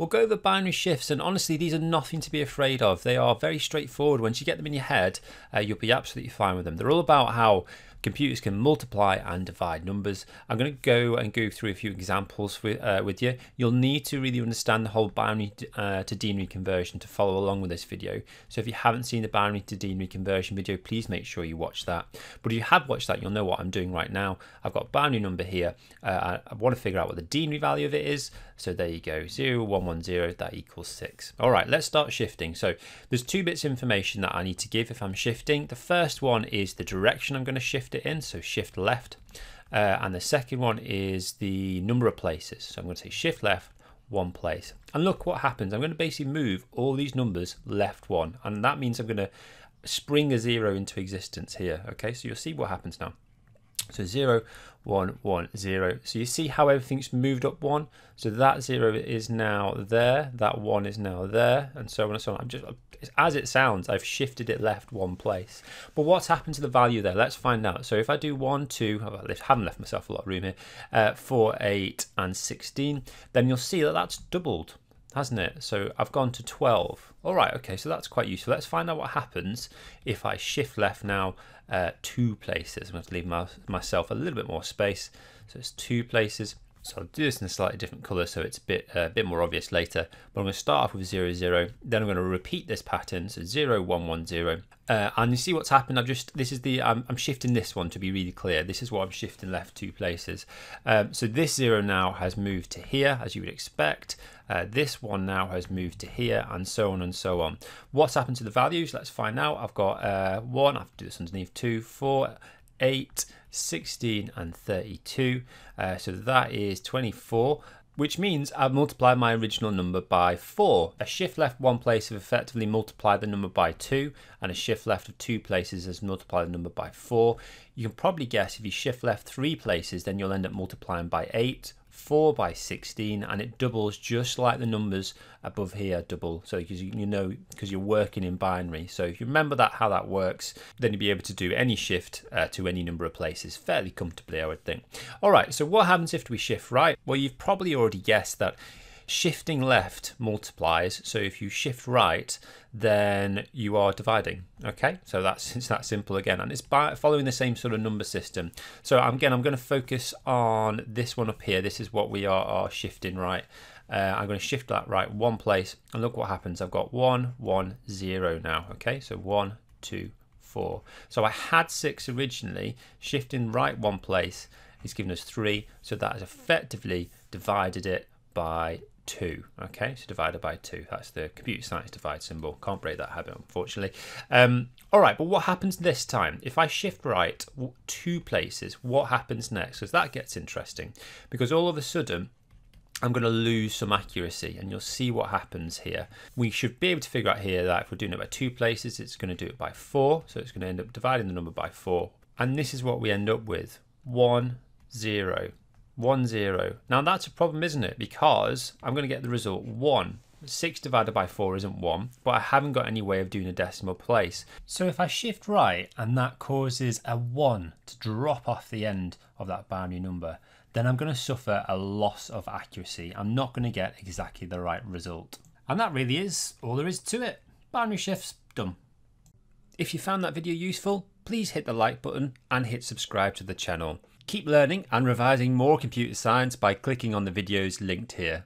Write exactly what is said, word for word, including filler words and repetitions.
We'll go over binary shifts, and honestly, these are nothing to be afraid of. They are very straightforward. Once you get them in your head, uh, you'll be absolutely fine with them. They're all about how computers can multiply and divide numbers. I'm going to go and go through a few examples for, uh, with you. You'll need to really understand the whole binary uh, to denary conversion to follow along with this video. So if you haven't seen the binary to denary conversion video, please make sure you watch that. But if you have watched that, you'll know what I'm doing right now. I've got a binary number here. Uh, I want to figure out what the denary value of it is. So there you go, zero, one, one, zero, that equals six. All right, let's start shifting. So there's two bits of information that I need to give if I'm shifting. The first one is the direction I'm going to shift it in, so shift left, uh, and the second one is the number of places, so I'm going to say shift left one place, and look what happens. I'm going to basically move all these numbers left one, and that means I'm going to spring a zero into existence here. Okay, so you'll see what happens now. So zero, one, one, zero. So you see how everything's moved up one. So that zero is now there, that one is now there, and so on and so on. I'm just, as it sounds, I've shifted it left one place. But what's happened to the value there? Let's find out. So if I do one, two, I haven't left myself a lot of room here, uh, four, eight, and sixteen, then you'll see that that's doubled, hasn't it? So I've gone to twelve. All right, okay, so that's quite useful. Let's find out what happens if I shift left now uh, two places. I'm going to leave my, myself a little bit more space. So it's two places. So I'll do this in a slightly different color so it's a bit, uh, bit more obvious later. But I'm going to start off with zero, zero. Then I'm going to repeat this pattern. So zero, one, one, zero. Uh, and you see what's happened. I've just, this is the, I'm, I'm shifting this one to be really clear. This is what I'm shifting left two places. Um, so this zero now has moved to here, as you would expect. Uh, this one now has moved to here, and so on and so on. What's happened to the values? Let's find out. I've got uh, one, I have to do this underneath, two, four, eight, sixteen, and thirty-two. Uh, so that is twenty-four, which means I've multiplied my original number by four. A shift left one place has effectively multiplied the number by two, and a shift left of two places has multiplied the number by four. You can probably guess if you shift left three places, then you'll end up multiplying by eight, four by sixteen, and it doubles just like the numbers above here double. So because you know, because you're working in binary, so if you remember that how that works, then you'll be able to do any shift uh, to any number of places fairly comfortably, I would think. All right, so what happens if we shift right? Well, you've probably already guessed that shifting left multiplies, so if you shift right, then you are dividing. Okay, so that's, it's that simple again, and it's by following the same sort of number system. So again, I'm going to focus on this one up here. This is what we are, are shifting right. Uh, I'm going to shift that right one place, and look what happens. I've got one, one, zero now. Okay, so one, two, four. So I had six originally. Shifting right one place is giving us three, so that has effectively divided it by two. Okay, so divided by two, that's the computer science divide symbol. Can't break that habit, unfortunately. Um, all right, but what happens this time? If I shift right two places, what happens next? Because that gets interesting, because all of a sudden I'm going to lose some accuracy, and you'll see what happens here. We should be able to figure out here that if we're doing it by two places, it's going to do it by four, so it's going to end up dividing the number by four, and this is what we end up with, one, zero, one, zero. Now that's a problem, isn't it? Because I'm going to get the result one. Six divided by four isn't one, but I haven't got any way of doing a decimal place. So if I shift right and that causes a one to drop off the end of that binary number, then I'm going to suffer a loss of accuracy. I'm not going to get exactly the right result. And that really is all there is to it. Binary shifts, done. If you found that video useful, please hit the like button and hit subscribe to the channel. Keep learning and revising more computer science by clicking on the videos linked here.